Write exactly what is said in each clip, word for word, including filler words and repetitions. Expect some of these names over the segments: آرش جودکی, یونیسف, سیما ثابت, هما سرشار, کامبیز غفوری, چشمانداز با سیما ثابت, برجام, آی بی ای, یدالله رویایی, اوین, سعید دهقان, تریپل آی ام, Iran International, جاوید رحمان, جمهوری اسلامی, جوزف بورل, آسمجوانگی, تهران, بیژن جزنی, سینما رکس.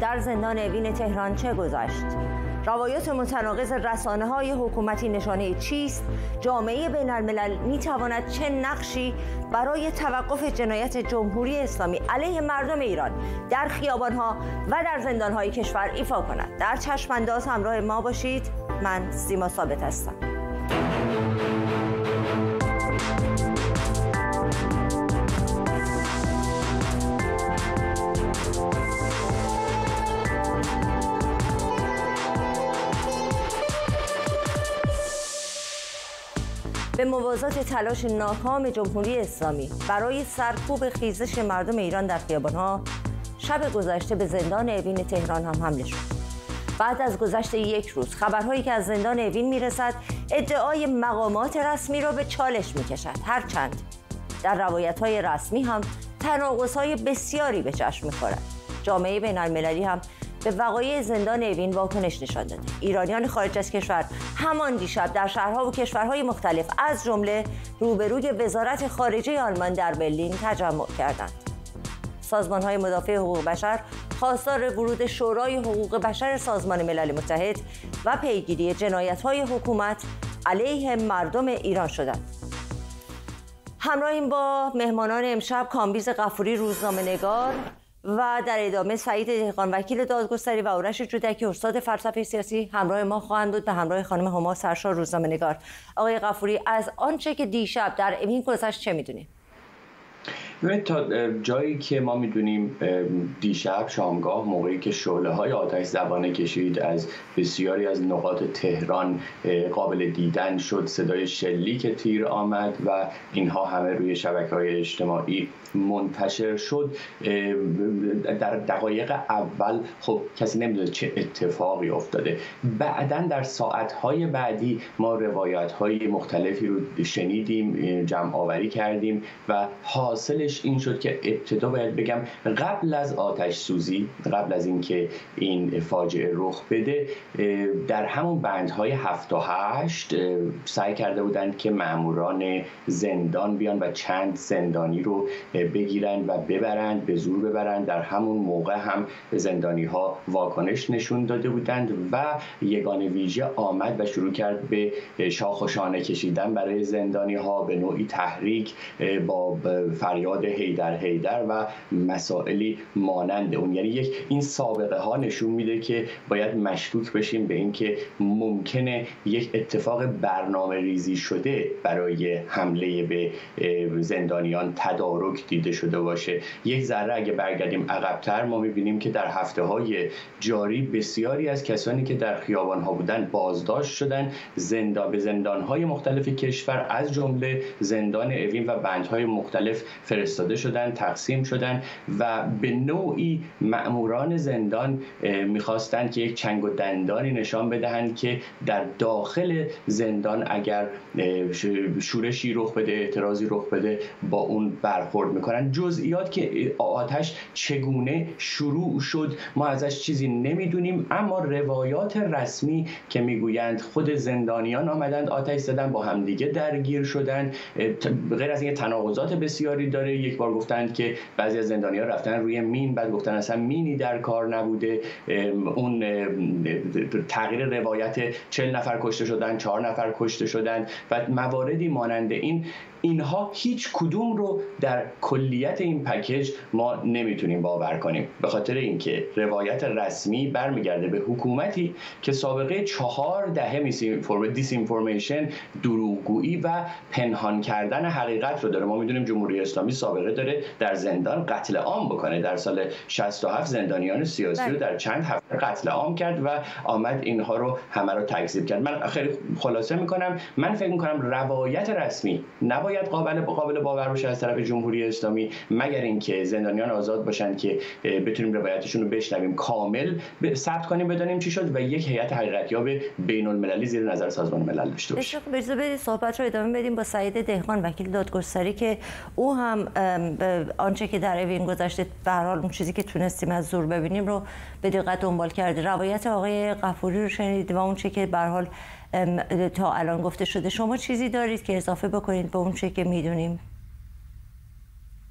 در زندان اوین تهران چه گذشت؟ روایات متناقض رسانه‌های حکومتی نشانه چیست؟ جامعه بین‌الملل می‌تواند چه نقشی برای توقف جنایت جمهوری اسلامی علیه مردم ایران در خیابان‌ها و در زندان‌های کشور ایفا کند؟ در چشم‌انداز همراه ما باشید. من سیما ثابت هستم. به موازات تلاش ناکام جمهوری اسلامی برای سرکوب خیزش مردم ایران در خیابان‌ها، شب گذشته به زندان اوین تهران هم حمله شد. بعد از گذشت یک روز، خبرهایی که از زندان اوین میرسد ادعای مقامات رسمی را به چالش میکشد. هرچند در روایت‌های رسمی هم تناقض‌های بسیاری به چشم می‌خورد. جامعه بین‌المللی هم به وقایع زندان اوین واکنش نشان داده. ایرانیان خارج از کشور همان دیشب در شهرها و کشورهای مختلف از جمله روبروی وزارت خارجه آلمان در برلین تجمع کردند. سازمان‌های مدافع حقوق بشر خواستار ورود شورای حقوق بشر سازمان ملل متحد و پیگیری جنایت‌های حکومت علیه مردم ایران شدند. همراهیم با مهمانان امشب کامبیز غفوری روزنامه‌نگار و در ادامه سعید دهقان وکیل دادگستری و آرش جودکی استاد فلسفه سیاسی همراه ما خواهند بود به همراه خانم هما سرشار روزنامه‌نگار. آقای غفوری، از آنچه که دیشب در اوین گذشت چه می‌دونید؟ تا جایی که ما می‌دونیم دیشب شامگاه موقعی که شعله‌های آتش زبانه کشید از بسیاری از نقاط تهران قابل دیدن شد، صدای شلیک تیر آمد و اینها همه روی شبکه‌های اجتماعی منتشر شد. در دقایق اول خب کسی نمی‌دونه چه اتفاقی افتاده. بعداً در ساعت‌های بعدی ما روایت‌های مختلفی رو شنیدیم، جمع‌آوری کردیم و حاصلش این شد که ابتدا باید بگم قبل از آتش سوزی، قبل از اینکه این فاجعه رخ بده، در همون بندهای هفت و هشت سعی کرده بودند که ماموران زندان بیان و چند زندانی رو بگیرند و ببرند، به زور ببرند. در همون موقع هم زندانی ها واکنش نشون داده بودند و یگان ویژه آمد و شروع کرد به شاخ و شانه کشیدن برای زندانی ها، به نوعی تحریک با فریاد هیدر هیدر و مسائلی مانند اون. یعنی یک این سابقه ها نشون میده که باید مشکوک بشیم به اینکه ممکنه یک اتفاق برنامه ریزی شده برای حمله به زندانیان تدارک دیده شده باشه. یک ذره اگه برگردیم عقب‌تر ما میبینیم که در هفته های جاری بسیاری از کسانی که در خیابان ها بودن بازداشت شدن، زندان به زندان های مختلف کشور از جمله زندان اوین و بندهای مختلف فرستاده شدن، تقسیم شدن و به نوعی مأموران زندان میخواستند که یک چنگ و دندانی نشان بدهند که در داخل زندان اگر شورشی رخ بده، اعتراضی رخ بده، با اون برخورد میکنن. جزئیات که آتش چگونه شروع شد ما ازش چیزی نمیدونیم، اما روایات رسمی که میگویند خود زندانیان آمدند آتش زدن، با همدیگه درگیر شدن، غیر از این تناقضات بسیار داره. یک بار گفتند که بعضی از زندانی‌ها رفتن روی مین، بعد گفتن اصلا مینی در کار نبوده. اون تغییر روایت چهل نفر کشته شدن، چهار نفر کشته شدن و مواردی مانند این، اینها هیچ کدوم رو در کلیت این پکیج ما نمیتونیم باور کنیم، به خاطر اینکه روایت رسمی برمیگرده به حکومتی که سابقه چهار دهه دیس اینفورمیشن، دروغگویی و پنهان کردن حقیقت رو داره. ما میدونیم جمهوری اسلامی سابقه داره در زندان قتل عام بکنه. در سال شصت و هفت زندانیان سیاسی رو در چند هفته قتل عام کرد و آمد اینها رو همه رو تکذیب کرد. من خیلی خلاصه میکنم، من فکر میکنم روایت رسمی نه باید قابل قابل باور باشه از طرف جمهوری اسلامی، مگر اینکه زندانیان آزاد باشند که بتونیم روایتشون رو بشنویم، کامل ثبت کنیم، بدانیم چی شد و یک هیئت حقیقت‌یاب بین‌المللی زیر نظر سازمان ملل داشته باشیم. بذار بریم صحبت رو ادامه بدیم با سعید دهقان وکیل دادگستری که او هم آنچه که در اوین گذشته به هر حال اون چیزی که تونستیم از زور ببینیم رو به دقت دنبال کرد. روایت آقای غفوری رو شنیدید و اونچه که به هر حال تا الان گفته شده. شما چیزی دارید که اضافه بکنید به اون چه که میدونیم؟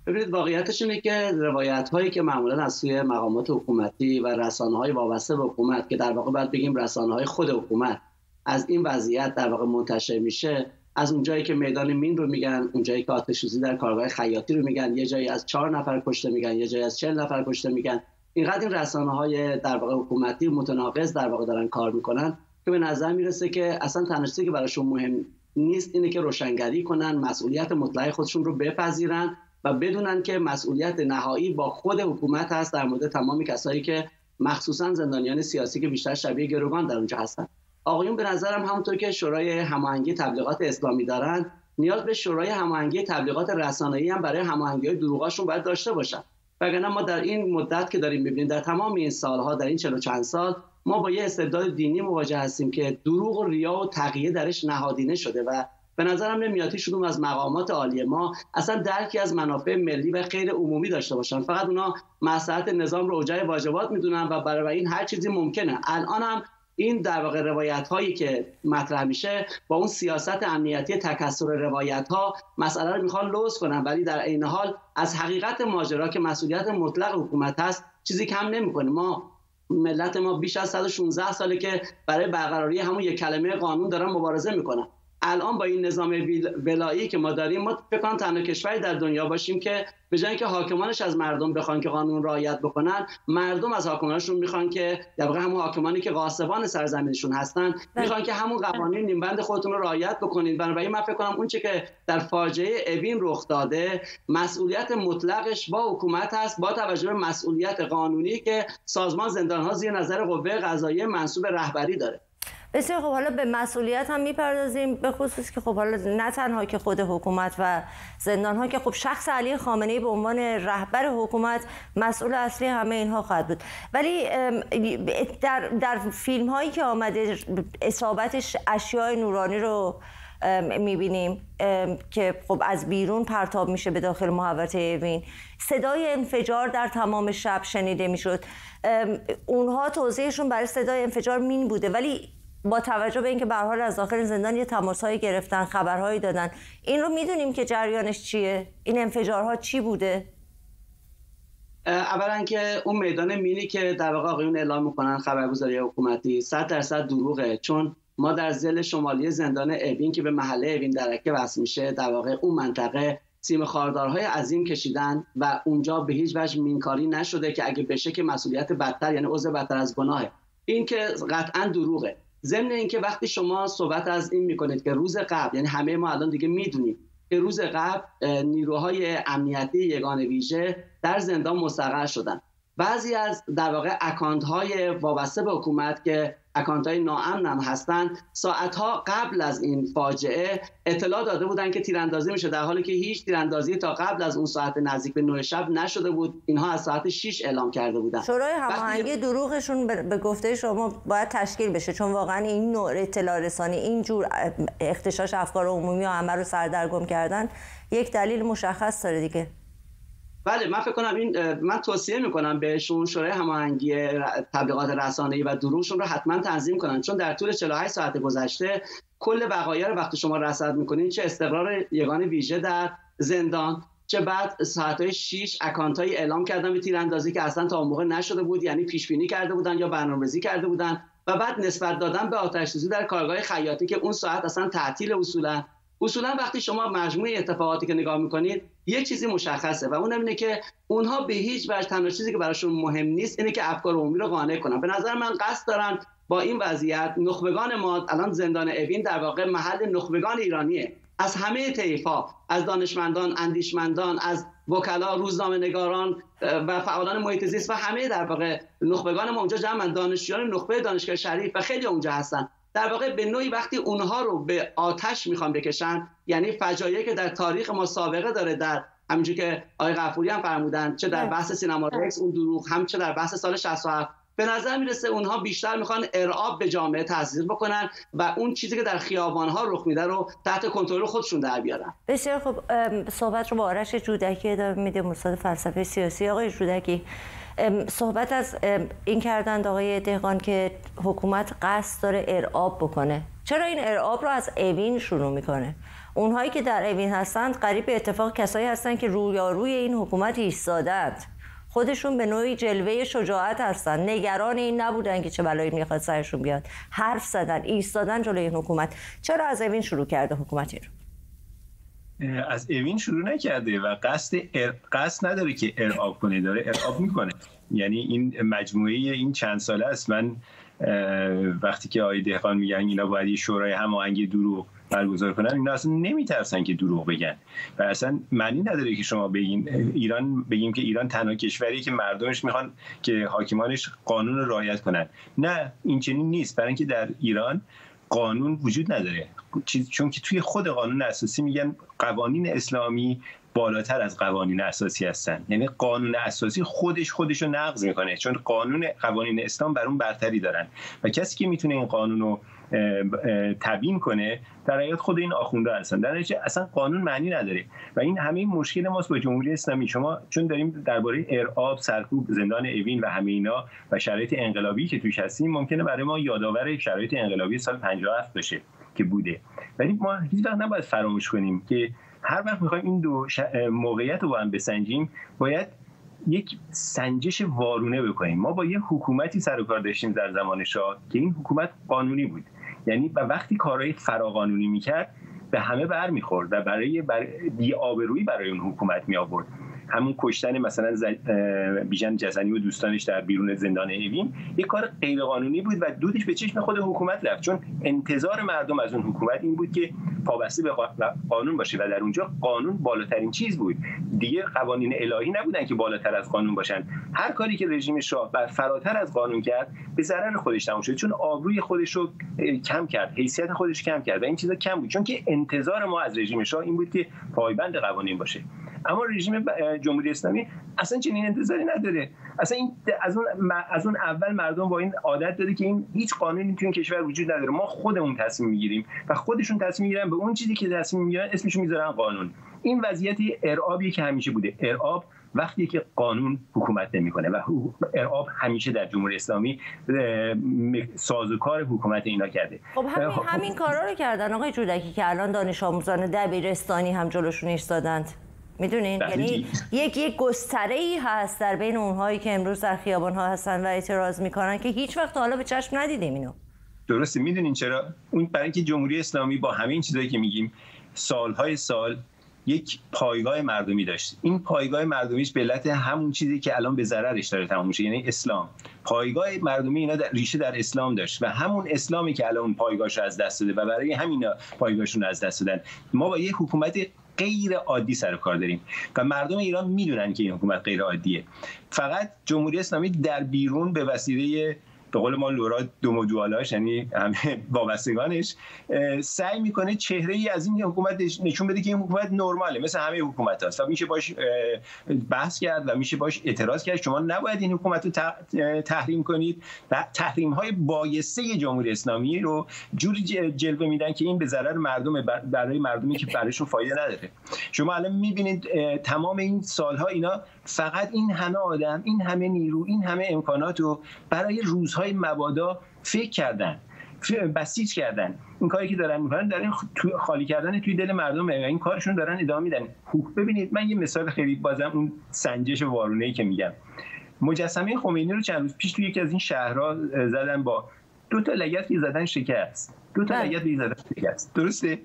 ببینید واقعیتش اینه که روایت هایی که معمولا از سوی مقامات حکومتی و رسانه های وابسته به حکومت که در واقع باید بگیم رسانه های خود حکومت از این وضعیت در واقع منتشر میشه، از اونجایی که میدان مین رو میگن، اونجایی که آتش سوزی در کارگاه خیاطی رو میگن، یه جایی از چهار نفر کشته میگن، یه جایی از چهل نفر کشته میگن، اینقدر این رسانه‌های در واقع حکومتی متناقض در واقع دارن کار میکنن که به نظر میرسه که اصلا تنشی که براشون مهم نیست اینه که روشنگری کنن، مسئولیت مطلق خودشون رو بپذیرن و بدونن که مسئولیت نهایی با خود حکومت هست در مورد تمامی کسایی که مخصوصا زندانیان سیاسی که بیشتر شبیه گروگان در اونجا هستن. آقایون به نظرم همونطور که شورای هماهنگی تبلیغات اسلامی دارن، نیاز به شورای هماهنگی تبلیغات رسانه‌ای هم برای هماهنگی‌های دروغاشون باید داشته باشن. وگرنه ما در این مدت که داریم می‌بینیم، در تمام این سالها، در این چهل چند سال، ما با یه استبداد دینی مواجه هستیم که دروغ و ریا و تقیه درش نهادینه شده و به نظرم نمیاد هیچ کدوم از مقامات عالی ما اصلا درکی از منافع ملی و غیر عمومی داشته باشن. فقط اونا مصلحت نظام رو اوجای واجبات میدونن و برای این هر چیزی ممکنه. الان هم این در واقع روایت هایی که مطرح میشه با اون سیاست امنیتی تکثر روایت ها مسئله رو میخوان لوس کنن، ولی در عین حال از حقیقت ماجرا که مسئولیت مطلق حکومت هست چیزی کم نمیکنه. ما ملت ما بیش از صد و شانزده ساله که برای برقراری همون یک کلمه قانون دارن مبارزه میکنن. الان با این نظام ولایی که ما داریم، ما فکر کنم تنها کشوری در دنیا باشیم که به جای اینکه حاکمانش از مردم بخوان که قانون رعایت بکنن، مردم از حاکمانشون میخوان که در واقع همون حاکمانی که غاصبان سرزمینشون هستن میخوان که همون قوانین نیمبند خودتون رو رعایت بکنین. بنابراین من فکر کنم اون چه که در فاجعه اوین رخ داده، مسئولیت مطلقش با حکومت هست با توجه به مسئولیت قانونی که سازمان زندان‌ها زیر نظر قوه قضاییه منصوب رهبری داره. بسیار خب، حالا به مسئولیت هم میپردازیم، به خصوص که خب حالا نه تنها که خود حکومت و زندان ها که خب شخص علی خامنه‌ای به عنوان رهبر حکومت مسئول اصلی همه اینها خواهد بود، ولی در, در فیلم هایی که آمده اصابتش اشیاء نورانی رو میبینیم که خب از بیرون پرتاب میشه به داخل محوطه اوین، صدای انفجار در تمام شب شنیده میشد. اونها توضیحشون برای صدای انفجار مین بوده، ولی با توجه به اینکه به هر حال از داخل زندان یه تماس‌هایی گرفتن، خبرهایی دادن، این رو میدونیم که جریانش چیه، این انفجارها چی بوده؟ اولا که اون میدان مینی که در واقع آقایون اعلام میکنن خبرگزاری حکومتی صد درصد دروغه، چون ما در ضلع شمالی زندان اوین که به محله اوین درکه وصل میشه، در واقع اون منطقه سیم خاردارهای عظیم کشیدن و اونجا به هیچ وجه مینکاری نشده که اگه بشه که مسئولیت بدتر، یعنی عضو بدتر از گناهه. این که قطعا دروغه. ضمن اینکه وقتی شما صحبت از این میکنید که روز قبل، یعنی همه ما الان دیگه میدونیم که روز قبل نیروهای امنیتی یگان ویژه در زندان مستقر شدن، بعضی از در واقع اکانت های وابسته به حکومت که اکانت های ناامن هم هستن ساعت ها قبل از این فاجعه اطلاع داده بودن که تیراندازی میشه، در حالی که هیچ تیراندازی تا قبل از اون ساعت نزدیک به نه شب نشده بود. اینها از ساعت شش اعلام کرده بودن. شورای هماهنگی وقتی... دروغشون به گفته شما باید تشکیل بشه، چون واقعا این نوع اطلاع رسانی، این جور اختشاش افکار عمومی و همه رو سردرگم کردن، یک دلیل مشخص داره دیگه. بله، من فکر کنم این من توصیه میکنم بهشون شورای هماهنگی تبلیغات رسانه‌ای و دروغشون رو حتما تنظیم کنن، چون در طول چهل و هشت ساعت گذشته کل وقایع رو وقتی شما رصد میکنین، چه استقرار یگان ویژه در زندان، چه بعد ساعت‌های شش اکانت‌های اعلام کردن به تیراندازی که اصلا تا اون موقع نشده بود، یعنی پیش‌بینی کرده بودن یا برنامه‌ریزی کرده بودن، و بعد نسبت دادن به آتش‌سوزی در کارگاه خیاطی که اون ساعت اصلا تعطیل اصولا اصولا وقتی شما مجموعه اتفاقاتی که نگاه میکنید یه چیزی مشخصه و اونم اینه که اونها به هیچ وجه تنها چیزی که براشون مهم نیست اینه که افکار عمومی رو قانع کنن. به نظر من قصد دارن با این وضعیت نخبگان ما، الان زندان اوین در واقع محل نخبگان ایرانیه از همه طیف‌ها، از دانشمندان، اندیشمندان، از وکلا، روزنامه‌نگاران و فعالان محیط زیست و همه در واقع نخبگان ما اونجا جمعن، دانشجویان نخبه دانشگاه شریف و خیلی اونجا هستن. در واقع به نوعی وقتی اونها رو به آتش میخوان بکشن، یعنی فجایعی که در تاریخ ما سابقه داره، در همینجور که آقای غفوری هم فرمودن، چه در بحث سینما رکس اون دروغ، هم چه در بحث سال شصت و هفت، به نظر میرسه اونها بیشتر میخوان ارعاب به جامعه تزریق بکنن و اون چیزی که در خیابانها رخ میده رو تحت کنترل خودشون در بیارن. بسیار خب، صحبت رو با آرش جودکی ادامه میدیم، استاد فلسفه سیاسی. آقای جودکی، صحبت از این کردند آقای دهقان که حکومت قصد داره ارعاب بکنه، چرا این ارعاب رو از اوین شروع میکنه؟ اونهایی که در اوین هستند قریب به اتفاق کسایی هستند که رویاروی این حکومت ایستادند. خودشون به نوعی جلوه شجاعت هستن، نگران این نبودن که چه بلایی میخواد سرشون بیاد. حرف زدن، ایستادن جلوی این حکومت. چرا از اوین شروع کرده حکومت ایران؟ از اوین شروع نکرده و قصد ار... قصد نداره که ارعاب کنه، داره ارعاب میکنه. یعنی این مجموعه این چند ساله است. من وقتی که آقای دهقان میگن اینا باید شورای هماهنگی دروغ برگزار کنن، اینا اصلا نمیترسن که دروغ بگن و اصلا معنی نداره که شما بگین ایران بگیم که ایران تنها کشوریه که مردمش میخوان که حاکمانش قانون رو رعایت کنن. نه، این چنین نیست، برای اینکه در ایران قانون وجود نداره، چون که توی خود قانون اساسی میگن قوانین اسلامی بالاتر از قوانین اساسی هستن. یعنی قانون اساسی خودش خودش رو نقض میکنه، چون قانون قوانین اسلام بر اون برتری دارن و کسی که میتونه این قانون رو تبیین کنه در حقیقت خود این آخونده هستن. در نتیجه اصلا قانون معنی نداره و این همه مشکل ماست با جمهوری اسلامی. شما چون داریم درباره ارعاب، سرکوب، زندان اوین و همه اینا و شرایط انقلابی که توش هستیم، ممکنه برای ما یادآور شرایط انقلابی سال پنجاه و هفت بشه که بوده، ولی ما هیچ وقت نباید فراموش کنیم که هر وقت میخوایم این دو موقعیت رو با هم بسنجیم باید یک سنجش وارونه بکنیم. ما با یه حکومتی سر و کار داشتیم در زمان شاه که این حکومت قانونی بود، یعنی و وقتی کارهای فراقانونی میکرد به همه بر میخورد و برای بر... بی‌آبرویی برای اون حکومت میآورد. همون کشتن مثلا ز... بیژن جزنی و دوستانش در بیرون زندان اوین یک کار غیرقانونی بود و دودش به چشم خود حکومت رفت، چون انتظار مردم از اون حکومت این بود که پابسته به قانون باشه و در اونجا قانون بالاترین چیز بود. دیگه قوانین الهی نبودن که بالاتر از قانون باشن. هر کاری که رژیم شاه بر فراتر از قانون کرد به ضرر خودش تموم شد، چون آبروی خودش رو کم کرد، حیثیت خودش کم کرد و این چیزا کم بود، چون که انتظار ما از رژیم شاه این بود که پایبند قوانین باشه. اما رژیم جمهوری اسلامی اصلا چنین انتظاری نداره. اصلا این از اون از اون اول مردم با این عادت داره که این هیچ قانونی تو این کشور وجود نداره، ما خودمون تصمیم میگیریم و خودشون تصمیم میگیرن به اون چیزی که تصمیم میگیرن اسمشو میذارن قانون. این وضعیت ارعابی که همیشه بوده. ارعاب وقتی که قانون حکومت نمیکنه و ارعاب همیشه در جمهوری اسلامی سازوکار حکومت اینا کرده. خب همین همین کارا رو کردن آقای جودکی که الان دانش آموزان دبیرستانی هم جلوشون ایستادند. میدونین؟ یعنی یک یک گستره‌ای هست در بین اونهایی که امروز در خیابان‌ها هستن و اعتراض میکنن که هیچ وقت حالا به چشم ندیدیم اینو. درسته. میدونین چرا؟ اون برای اینکه جمهوری اسلامی با همین چیزایی که میگیم سالهای سال یک پایگاه مردمی داشت. این پایگاه مردمیش به علت همون چیزی که الان به ضررش داره تموم میشه، یعنی اسلام. پایگاه مردمی اینا در ریشه در اسلام داشت و همون اسلامی که الان پایگاهش از دست داده و برای همینا پایگاهشون از دست دادن. ما با یه حکومت غیر عادی سر و کار داریم و مردم ایران میدونن که این حکومت غیر عادیه. فقط جمهوری اسلامی در بیرون به وسیله به قول ما لورا دومودوالاش، یعنی همه وابستگانش، سعی میکنه چهره ای از این حکومت نشون بده که این حکومت نرماله، مثل همه حکومت هاست. میشه باش بحث کرد و میشه باش اعتراض کرد. شما نباید این حکومت رو تحریم کنید و تحریم های بایسته جمهوری اسلامی رو جوری جلوه میدن که این به ضرر مردم، برای مردمی که برایشون فایده نداره. شما الان میبینید تمام این سالها اینا فقط این همه آدم، این همه نیرو، این همه امکانات رو برای روزهای مبادا فکر کردن، بسیج کردن. این کاری که دارن میکنن دارن خالی کردن توی دل مردم، این کارشون دارن ادامه میدن. ببینید من یه مثال خیلی بازم اون سنجش وارونه‌ای که میگم، مجسمه خمینی رو چند روز پیش توی یکی از این شهرها زدن، با دو تا لگد که زدن شکست. دو تا لگد که زدن شکست. درسته؟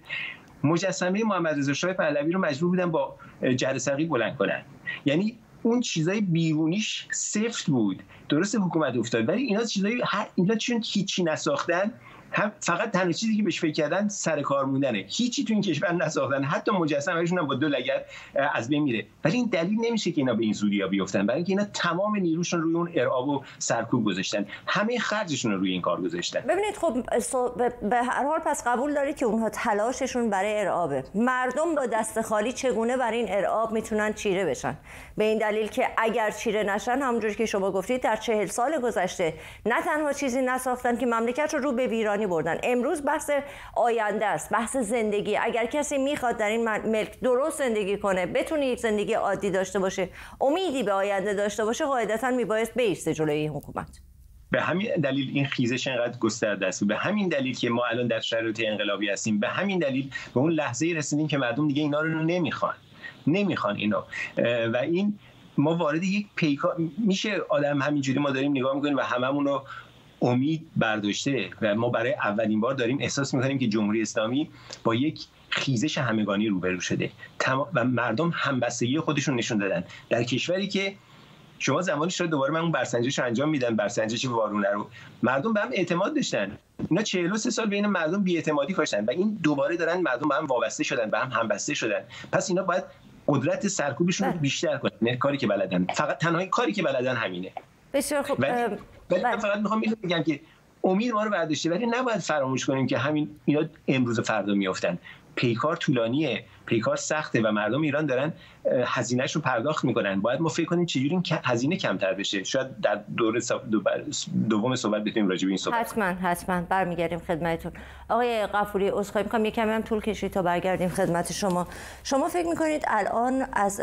مجسمه محمدرضا شاه پهلوی رو مجبور بودن با جرثقیل بلند کنن. یعنی اون چیزای بیرونیش سفت بود، درست حکومت افتاد، ولی اینا چیزای هر اینا چون هیچی نساختن، هم فقط تنها چیزی که بهش فکر کردن سر کار موندنه. هیچی تو این کشور نساختن، حتی مجسمه‌شون هم با دو لگد از بین میره، ولی این دلیل نمیشه که اینا به این زودیا بیافتن، برای اینکه اینا تمام نیروشون روی اون ارعاب و سرکوب گذاشتن، همه خرجشون رو روی این کار گذاشتن. ببینید خب به هر حال پس قبول دارید که اونها تلاششون برای ارعابه. مردم با دست خالی چگونه برای این ارعاب میتونن چیره بشن؟ به این دلیل که اگر چیره نشن، همونجوری که شما گفتید، در چهل سال گذشته نه تنها چیزی نساختن که مملکت رو رو به ویرانی بردن. امروز بحث آینده است، بحث زندگی. اگر کسی میخواد در این ملک درست زندگی کنه، بتونه یک زندگی عادی داشته باشه، امیدی به آینده داشته باشه، قاعدتاً میبایست بایسته جلوی این حکومت. به همین دلیل این خیزش اینقدر گسترده است، به همین دلیل که ما الان در شرایط انقلابی هستیم، به همین دلیل به اون لحظه رسیدیم که مردم دیگه اینا رو نمیخوان نمیخوان اینا و این ما وارد یک پیکار میشه. آدم همینجوری ما داریم نگاه میکنیم و هممون رو امید برداشته و ما برای اولین بار داریم احساس میکنیم که جمهوری اسلامی با یک خیزش همگانی روبرو شده و مردم همبستگی خودشون نشون دادن در کشوری که شما زمانش رو دوباره من اون برسنجش رو انجام میدن، برسنجش وارونه رو، مردم به هم اعتماد داشتن، اینا چهل و سه سال بین مردم بی‌اعتمادی کاشتن و این دوباره دارن مردم به هم وابسته شدن، به هم همبسته شدن. پس اینا باید قدرت سرکوبشون رو بیشتر کنن، کاری که بلدن، فقط تنها کاری که بلدن همینه. بسیار خوب. ولی, ولی من فقط میخوام بگم که امید ما رو برداشته، ولی نباید فراموش کنیم که همین اینا امروز و فردا میافتن. پیکار طولانیه، پیکار سخته و مردم ایران دارن هزینه‌اش رو پرداخت میکنن. باید ما فکر کنیم چجوری این هزینه کمتر بشه. شاید در دوره دوم صحبت بتونیم راجع به این صحبت. حتما حتما برمیگردیم خدمتتون. آقای غفوری عذرخواهی می‌کنم، یه کمی هم طول کشید تا برگردیم خدمت شما. شما فکر میکنید الان از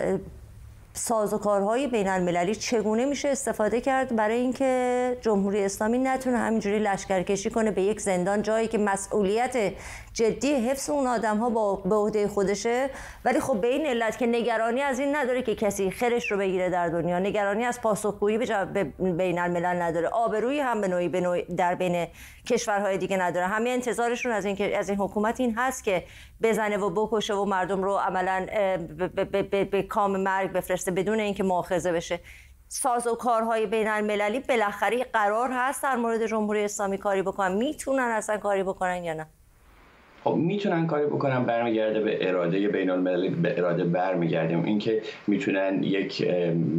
سازوکارهای بین المللی چگونه میشه استفاده کرد برای اینکه جمهوری اسلامی نتونه همینجوری لشکرکشی کنه به یک زندان، جایی که مسئولیت جدی حفظ اون آدم‌ها با به عهده خودشه، ولی خب به این علت که نگرانی از این نداره که کسی خیرش رو بگیره در دنیا، نگرانی از پاسخگویی به بین الملل نداره، آبرویی هم به نوعی به نوعی در بین کشورهای دیگه نداره. همه انتظارشون از این که از این حکومت این هست که بزنه و بکشه و مردم رو عملاً به کام مرگ بفرسته بدون اینکه مؤاخذه بشه. سازوکارهای بین المللی بالاخره قرار هست در مورد جمهوری اسلامی کاری بکنن، میتونن اصلا کاری بکنن یا نه؟ خب میتونن کاری بکنن، برمیگرده به اراده بین المللی، به اراده برمیگردیم، اینکه میتونن یک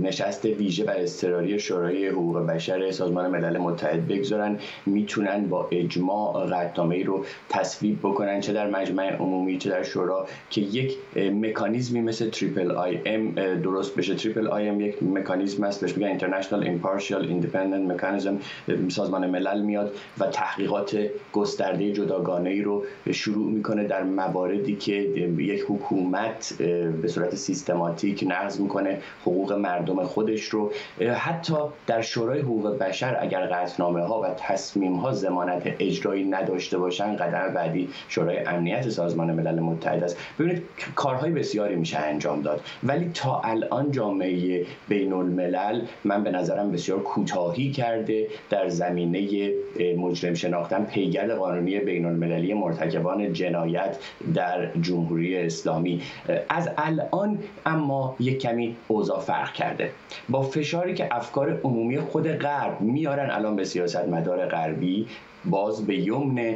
نشست ویژه بر اضطراری شورای حقوق بشر سازمان ملل متحد بگذارن، میتونن با اجماع قطعنامه‌ای رو تصویب بکنن، چه در مجمع عمومی چه در شورا، که یک مکانیزمی مثل تریپل آی ام درست بشه. تریپل آی ام یک مکانیزم است، بهش میگن اینترنشنال ایمپارشیال ایندیپندنت مکانیزم. سازمان ملل میاد و تحقیقات گسترده جداگانه‌ای رو شروع میکنه در مواردی که یک حکومت به صورت سیستماتیک نقض میکنه حقوق مردم خودش رو. حتی در شورای حقوق بشر اگر قطعنامه ها و تصمیم ها ضمانت اجرایی نداشته باشن، قدم بعدی شورای امنیت سازمان ملل متحد است. ببینید کارهای بسیاری میشه انجام داد، ولی تا الان جامعه بین الملل من به نظرم بسیار کوتاهی کرده در زمینه مجرم شناختن پیگرد قانونی بین المللی مرتکبان جنایت در جمهوری اسلامی. از الان اما یک کمی اوضاع فرق کرده، با فشاری که افکار عمومی خود غرب میارن الان به سیاستمدار غربی، باز به یمن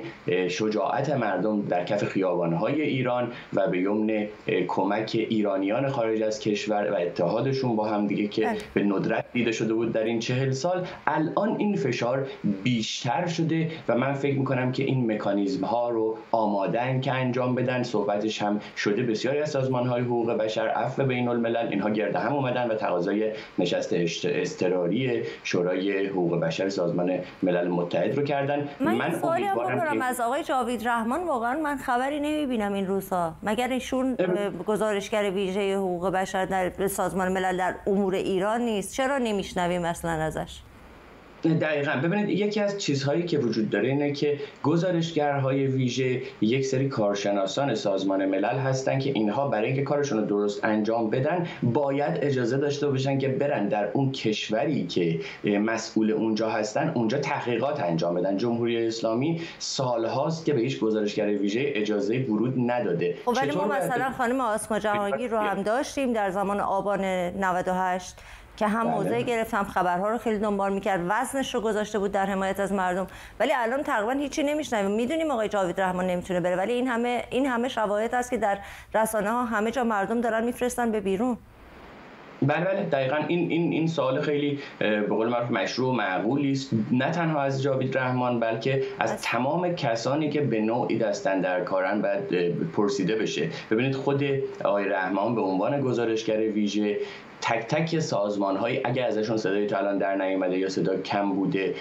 شجاعت مردم در کف خیابان‌های ایران و به یمن کمک ایرانیان خارج از کشور و اتحادشون با هم دیگه که به ندرت دیده شده بود در این چهل سال، الان این فشار بیشتر شده و من فکر می‌کنم که این مکانیزم ها رو آمادن که انجام بدن. صحبتش هم شده، بسیاری از سازمان‌های حقوق بشر، عفو بین‌الملل، اینها گرد هم اومدن و تقاضای نشست اضطراری شورای حقوق بشر سازمان ملل متحد رو کردن. من, من سوالی هم بکنم از آقای جاوید رحمان، واقعا من خبری نمیبینم این روزها، مگر ایشون گزارشگر ویژه حقوق بشر در سازمان ملل در امور ایران نیست؟ چرا نمیشنویم اصلا ازش؟ دقیقاً. ببینید یکی از چیزهایی که وجود داره اینه که گزارشگرهای ویژه یک سری کارشناسان سازمان ملل هستن که اینها برای اینکه کارشون رو درست انجام بدن باید اجازه داشته باشن که برن در اون کشوری که مسئول اونجا هستن اونجا تحقیقات انجام بدن. جمهوری اسلامی سالهاست که به هیچ گزارشگر ویژه اجازه ورود نداده. ولی ما مثلا خانم آسمجوانگی رو هم داشتیم در زمان آبان نود و هشت که هم موضع گرفت، هم خبرها رو خیلی دنبال میکرد، وزنش رو گذاشته بود در حمایت از مردم، ولی الان تقریبا هیچی نمیشنویم. میدونیم آقای جاوید رحمان نمیتونه بره، ولی این همه این همه شواهد هست که در رسانه ها همه جا مردم دارن میفرستن به بیرون. بله بله دقیقاً. این این این سوال خیلی به قول معروف مشروع و معقولی است، نه تنها از جاوید رحمان بلکه از بس. تمام کسانی که به نوعی دستن در کارن باید پرسیده بشه. ببینید خود آقای رحمان به عنوان گزارشگر ویژه تک تک سازمان هایی اگه ازشون صدای تا الان در نیامده یا صدا کم بوده،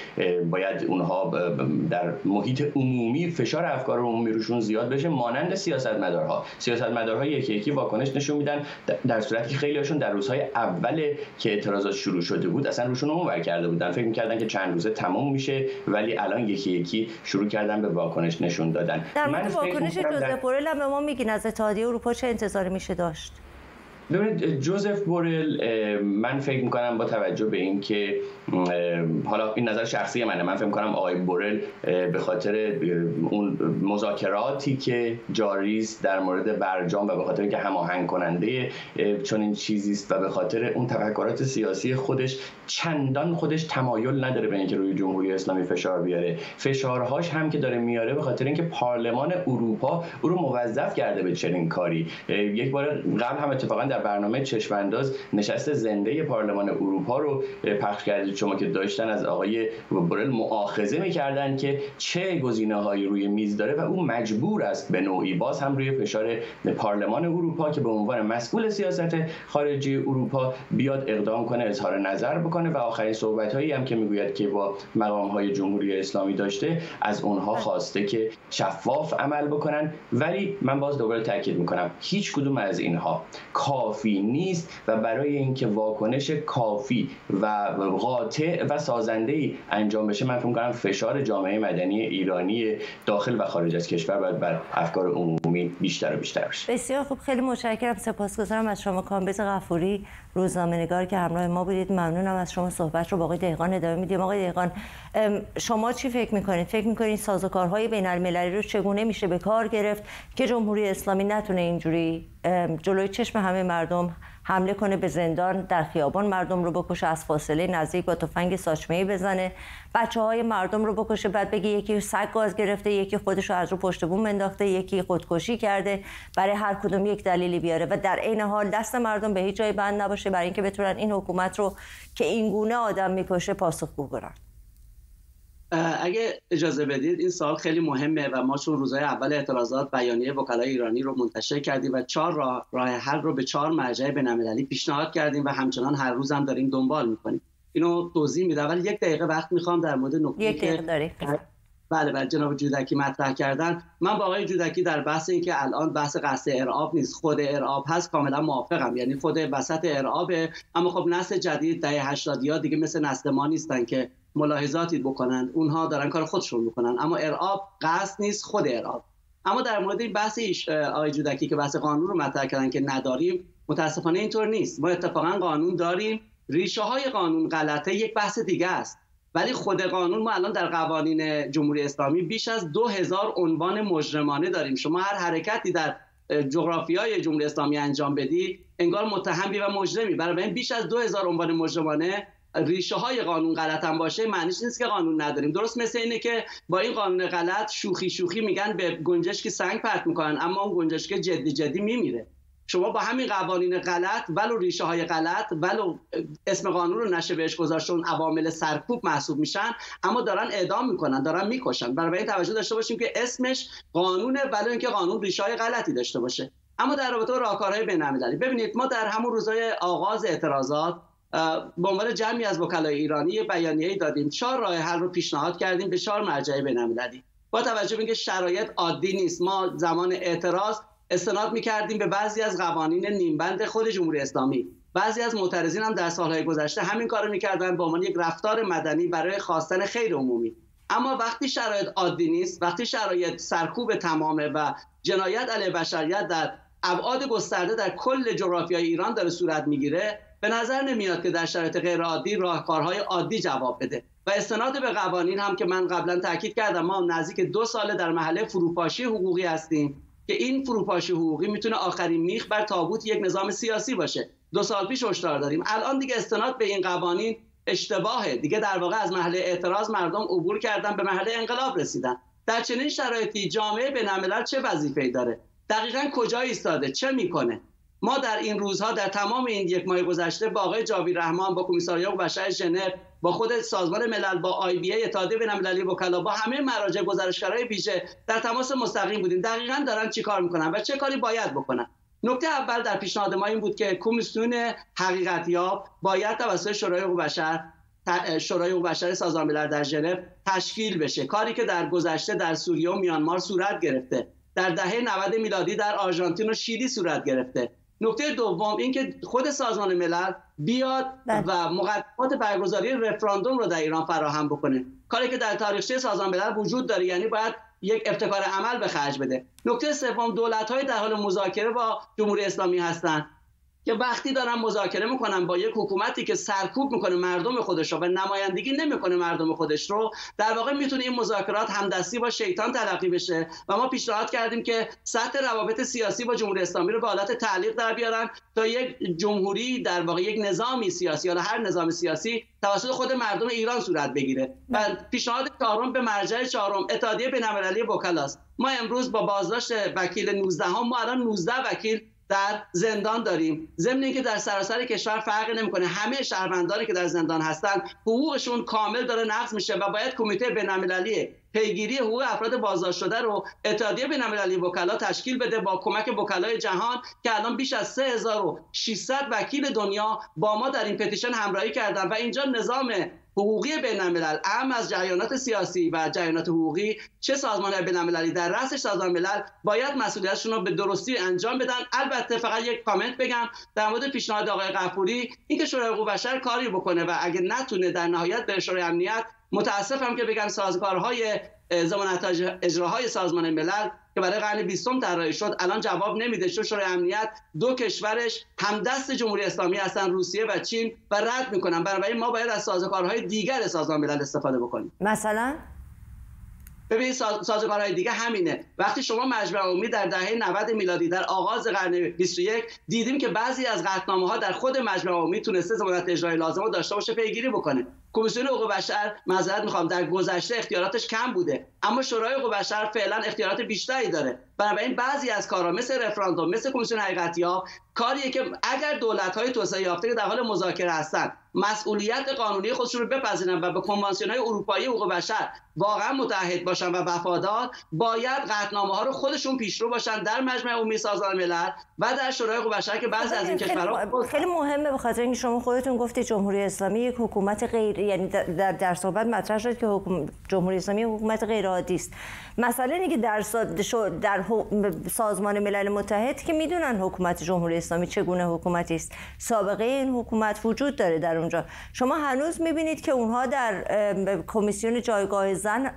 باید اونها در محیط عمومی فشار افکار عمومی روشون زیاد بشه، مانند سیاستمدارها. سیاستمدارها یکی یکی واکنش نشون میدن، در صورتی که خیلی‌هاشون در روزهای اول که اعتراضات شروع شده بود اصلا روشون اونور کرده بودن، فکر می‌کردن که چند روزه تمام میشه، ولی الان یکی یکی شروع کردن به واکنش نشون دادن. در مورد واکنش جوزف بورل هم به ما میگین از اتحادیه اروپا چه انتظاری میشه داشت؟ ببینید، جوزف بورل من فکر میکنم با توجه به این که حالا این نظر شخصی منه، من فکر میکنم آقای بورل به خاطر اون مذاکراتی که جاری است در مورد برجام و به خاطر که هماهنگ کننده چون این چیزی است و به خاطر اون تفکرات سیاسی خودش، چندان خودش تمایل نداره به اینکه روی جمهوری اسلامی فشار بیاره. فشارهاش هم که داره میاره به خاطر اینکه پارلمان اروپا او رو موظف کرده به چنین کاری. یک بار قبل هم اتفاقا در برنامه چشم انداز نشست زنده پارلمان اروپا رو پخش کردید شما که داشتن از آقای بورل مؤاخذه می‌کردن که چه گزینه‌هایی روی میز داره و او مجبور است به نوعی باز هم روی فشار پارلمان اروپا که به عنوان مسئول سیاست خارجی اروپا بیاد اقدام کنه، اظهار نظر بکنه و آخرین صحبت‌هایی هم که میگوید که با مقام‌های جمهوری اسلامی داشته از اونها خواسته که شفاف عمل بکنن. ولی من باز دوباره تاکید می‌کنم هیچ کدوم از اینها کافی نیست و برای اینکه واکنش کافی و قاطع و سازنده‌ای انجام بشه من فکر می‌کنم فشار جامعه مدنی ایرانی داخل و خارج از کشور باید بر افکار عمومی بیشتر و بیشتر بشه. بسیار خوب، خیلی متشکرم، سپاسگزارم از شما. کامبیز غفوری، روزنامه‌نگار که همراه ما بودید، ممنونم از شما. صحبت رو با آقای دهقان ادامه میدیم. آقای دهقان، شما چی فکر می‌کنید؟ فکر می‌کنید سازوکارهای بین‌المللی رو چگونه میشه به کار گرفت که جمهوری اسلامی نتونه اینجوری جلوی چشم همه مردم حمله کنه، به زندان، در خیابان مردم رو بکشه، از فاصله نزدیک با تفنگ ساچمه‌ای بزنه، بچه‌های مردم رو بکشه، بعد بگه یکی سگ گاز گرفته، یکی خودش رو از رو پشت بوم انداخته، یکی خودکشی کرده، برای هر کدوم یک دلیلی بیاره و در عین حال دست مردم به هیچ جای بند نباشه برای اینکه بتونن این حکومت رو که این گونه آدم میکشه پاسخگو کنن. اگه اجازه بدید این سوال خیلی مهمه و ما چون روزهای اول اعتراضات بیانیه وکلای ایرانی رو منتشر کردیم و چهار راه راه حل رو به چهار مرجع بین‌المللی پیشنهاد کردیم و همچنان هر روز هم داریم دنبال می‌کنیم. اینو توضیح میدم ولی یک دقیقه وقت می‌خوام در مورد نکته که بله بله جناب جودکی مطرح کردن. من با آقای جودکی در بحث این که الان بحث قصد ارعاب نیست، خود ارعاب هست کاملا موافقم، یعنی خود وسط ارعابه. اما خب نسل جدید دهه هشتادی‌ها دیگه مثل نسل ما نیستن که ملاحظاتی بکنند، اونها دارن کار خودشون میکنن. اما ارعاب قصد نیست، خود ارعاب. اما در مورد این بحث آقای جودکی که بحث قانون رو مطرح کردن که نداریم، متاسفانه اینطور نیست. ما اتفاقا قانون داریم، ریشه های قانون غلطه یک بحث دیگه است، ولی خود قانون ما الان در قوانین جمهوری اسلامی بیش از دو هزار عنوان مجرمانه داریم. شما هر حرکتی در جغرافیای جمهوری اسلامی انجام بدی انگار متهمی و مجرمی. برای این بیش از دو هزار عنوان مجرمانه ریشه های قانون غلط هم باشه معنیش نیست که قانون نداریم. درست مثل اینه که با این قانون غلط شوخی شوخی میگن به گنجشک سنگ پرت میکنن، اما اون گنجشک جدی جدی میمیره. شما با همین قوانین غلط ولو ریشه های غلط ولو اسم قانون رو نشه بهش گذاشتون عوامل سرکوب محسوب میشن، اما دارن اعدام میکنن، دارن میکشن. برای این توجه داشته باشیم که اسمش قانونه ولی اینکه قانون ریشه های غلطی داشته باشه. اما در رابطه با راهکارهای بین‌المللی، ببینید ما در همون روزهای آغاز اعتراضات به عنوان جمعی از وکلای ایرانی یه بیانیه‌ای دادیم، چهار راه حل رو پیشنهاد کردیم به چهار مرجع بین‌المللی. با توجه به اینکه شرایط عادی نیست، ما زمان اعتراض استناد می‌کردیم به بعضی از قوانین نیمبند خود جمهوری اسلامی. بعضی از معترضین هم در سالهای گذشته همین کارو می‌کردن به عنوان یک رفتار مدنی برای خواستن خیر عمومی. اما وقتی شرایط عادی نیست، وقتی شرایط سرکوب تمامه و جنایت علیه بشریت در ابعاد گسترده در کل جغرافیای ایران داره صورت می‌گیره، به نظر نمیاد که در شرایط غیرعادی راهکارهای عادی جواب بده. و استناد به قوانین هم که من قبلا تاکید کردم، ما نزدیک دو ساله در محله فروپاشی حقوقی هستیم که این فروپاشی حقوقی میتونه آخرین میخ بر تابوت یک نظام سیاسی باشه. دو سال پیش هشدار دادیم، الان دیگه استناد به این قوانین اشتباهه. دیگه در واقع از محله اعتراض مردم عبور کردن به محله انقلاب رسیدن. در چنین شرایطی جامعه بین‌الملل چه وظیفه‌ای داره؟ دقیقاً کجا ایستاده؟ چه میکنه؟ ما در این روزها در تمام این یک ماه گذشته با آقای جاوید رحمان، با کمیساریا و بشر ژنو، با خود سازمان ملل، با آی بی ای، اتحادیه بین‌المللی وکلا، با همه مراجع گزارشگرای ویژه در تماس مستقیم بودیم. دقیقاً دارن چی کار میکنن و چه کاری باید بکنن؟ نکته اول در پیشنهاد ما این بود که کمیسیون حقیقت‌یاب باید توسط شورای حقوق بشر شورای حقوق بشر سازمان ملل در ژنو تشکیل بشه، کاری که در گذشته در سوریه و میانمار صورت گرفته، در دهه نود میلادی در آرژانتین و شیلی صورت گرفته. نکته دوم این که خود سازمان ملل بیاد و مقدمات برگزاری رفراندوم رو در ایران فراهم بکنه، کاری که در تاریخچه سازمان ملل وجود داره، یعنی باید یک ابتکار عمل به خرج بده. نکته سوم، دولت‌های در حال مذاکره با جمهوری اسلامی هستند که وقتی دارن مذاکره میکنن با یک حکومتی که سرکوب میکنه مردم خودش رو و نمایندگی نمیکنه مردم خودش رو، در واقع میتونه این مذاکرات همدستی با شیطان تلقی بشه و ما پیشنهاد کردیم که سطح روابط سیاسی با جمهوری اسلامی رو به حالت تعلیق در بیارن تا یک جمهوری، در واقع یک نظامی سیاسی، حالا هر نظام سیاسی توسط خود مردم ایران صورت بگیره. و پیشنهاد چهارم به مرجع چهارم اتحادیه بین‌المللی وکلاست. ما امروز با بازداشت وکیل نوزده هم ما الان نوزده وکیل در زندان داریم، ضمن اینکه در سراسر کشور فرقی نمیکنه همه شهروندانی که در زندان هستن حقوقشون کامل داره نقض میشه و باید کمیته بین‌المللی پیگیری حقوق افراد بازداشت شده رو اتحادیه بین‌المللی وکلا تشکیل بده با کمک وکلای جهان که الان بیش از سه هزار و ششصد وکیل دنیا با ما در این پتیشن همراهی کردن و اینجا نظام حقوقی بین‌الملل اهم از جریانات سیاسی و جریانات حقوقی چه سازمان بین‌المللی در رأسش سازمان ملل باید مسئولیتشون رو به درستی انجام بدن. البته فقط یک کامنت بگم در مورد پیشنهاد آقای غفوری، اینکه شورای حقوق بشر کاری بکنه و اگه نتونه در نهایت به شورای امنیت، متاسفم که بگم سازگارهای ضمانت اجراهای سازمان ملل که برای قرن بیستم طراحی شد الان جواب نمیده. شورای امنیت دو کشورش همدست جمهوری اسلامی هستن، روسیه و چین، و رد میکنن. بنابراین ما باید از سازوکارهای دیگر سازمان ملل استفاده بکنیم. مثلا ببینید سازوکارهای دیگه همینه. وقتی شما مجمع عمومی در دهه نود میلادی در آغاز قرن بیست و یک دیدیم که بعضی از قطعنامه‌ها در خود مجمع عمومی تونسته ضمانت اجرای لازم رو داشته باشه پیگیری بکنه. کمیسیون حقوق بشر، معذرت میخوام، در گذشته اختیاراتش کم بوده، اما شورای حقوق بشر فعلا اختیارات بیشتری داره. بنابراین بعضی از کارها مثل رفراندوم، مثل کمیسیون حقیقت‌یاب، کاریه که اگر دولت‌های توسعه یافته که در حال مذاکره هستند مسئولیت قانونی خودشون رو بپذیرن و به کنوانسیون‌های اروپایی حقوق بشر واقعا متعهد باشن و وفادار، باید قطعنامه‌ها رو خودشون پیشرو باشن در مجمع عمومی سازمان ملل و در شورای حقوق بشر که بعضی از این کشورها خیلی مهمه. به خاطر اینکه شما خودتون گفتید جمهوری اسلامی یک حکومت غیر، یعنی در در صحبت مطرح شد که حکومت جمهوری اسلامی حکومت غیر عادی است. مسئله اینه که در در سازمان ملل متحد که میدونن حکومت جمهوری اسلامی چگونه حکومتی است، سابقه این حکومت وجود داره در اونجا. شما هنوز میبینید که اونها در کمیسیون جایگاه زن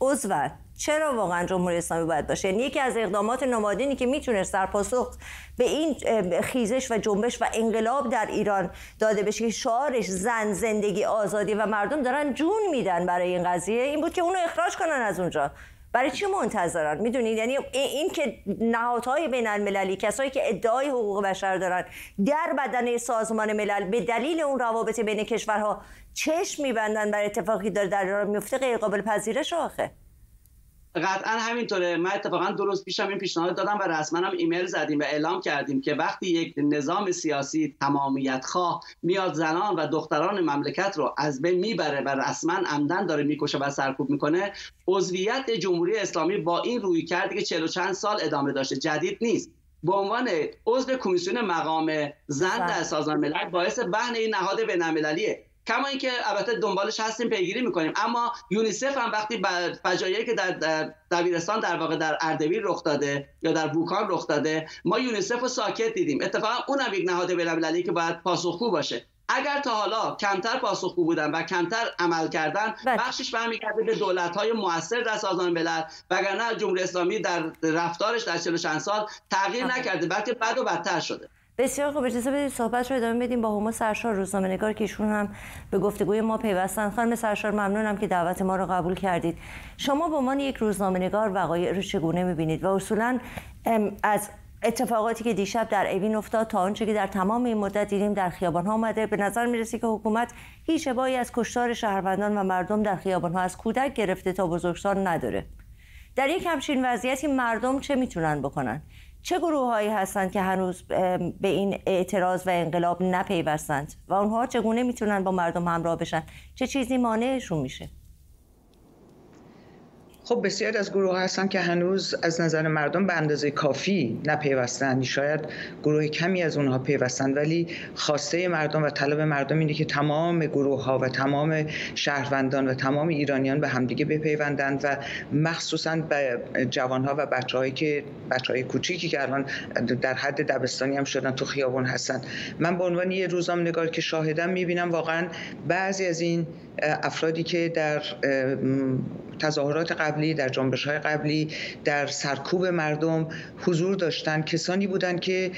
عضوه. چرا واقعا جمهوری اسلامی باید باشه؟ یعنی یکی از اقدامات نمادینی که میتونست در پاسخ به این خیزش و جنبش و انقلاب در ایران داده بشه که شعارش زن، زندگی، آزادی و مردم دارن جون میدن برای این قضیه، این بود که اونو اخراج کنن از اونجا. برای چی منتظرن؟ میدونید، یعنی این که نهادهای بین‌المللی، کسایی که ادعای حقوق بشر دارن در بدنه سازمان ملل به دلیل اون روابط بین کشورها چشم میبندن برای اتفاقی داره در ایران میفته، غیر قابل پذیرش. آخه قطعا همینطوره. من اتفاقا دو روز پیشم این پیشنهاد دادم و رسما هم ایمیل زدیم و اعلام کردیم که وقتی یک نظام سیاسی تمامیت خواه میاد زنان و دختران مملکت رو از بین میبره و رسما عمدن داره میکشه و سرکوب میکنه، عضویت جمهوری اسلامی با این رویکردی که چهل و چند سال ادامه داشته جدید نیست. به عنوان عضو کمیسیون مقام زن در سازمان ملل باعث وهن این نهاد بین‌المللیه، کما اینکه البته دنبالش هستیم، پیگیری میکنیم. اما یونیسف هم وقتی فجایعی که در دبیرستان در واقع در اردبیل رخ داده یا در بوکان رخ داده، ما یونیسف رو ساکت دیدیم. اتفاقا اونم یک نهاد بین‌المللی که باید پاسخگو باشه. اگر تا حالا کمتر پاسخگو بودن و کمتر عمل کردن، بخشش برمیگرده به دولت‌های مؤثر در سازمان ملل، وگرنه جمهوری اسلامی در رفتارش در چهل و چند سال تغییر نکرده، بلکه بد و بدتر شده. بسیار خوب، اجازه بدید صحبت رو ادامه بدیم با هما سرشار، روزنامه‌نگار که ایشون هم به گفتگوی ما پیوستند. خانم سرشار، ممنونم که دعوت ما رو قبول کردید. شما به عنوان یک روزنامه‌نگار وقایع رو چگونه می‌بینید و اصولاً از اتفاقاتی که دیشب در اوین افتاد تا آنچه که در تمام این مدت دیدیم در خیابان‌ها آمده، به نظر می‌رسه که حکومت هیچ ابایی از کشتار شهروندان و مردم در خیابان‌ها از کودک گرفته تا بزرگسال نداره. در یک همچین وضعیتی مردم چه می‌تونن بکنن؟ چه گروه‌هایی هستند که هنوز به این اعتراض و انقلاب نپیوستند و اونها چگونه میتونن با مردم همراه بشن؟ چه چیزی مانعشون میشه؟ خب بسیاری از گروه‌ها هستن که هنوز از نظر مردم به اندازه کافی نپیوستند، شاید گروه کمی از اونها پیوستند، ولی خواسته مردم و طلب مردم اینه که تمام گروه‌ها و تمام شهروندان و تمام ایرانیان به همدیگه بپیوندند و مخصوصاً به جوان‌ها و بچه‌هایی که بچه‌های کوچیکی که الان در حد دبستانی هم شدن تو خیابون هستن. من به عنوان یه روزنامه‌نگار که شاهدم می‌بینم واقعاً بعضی از این افرادی که در تظاهرات قبلی، در جنبش‌های قبلی، در سرکوب مردم حضور داشتن، کسانی بودند که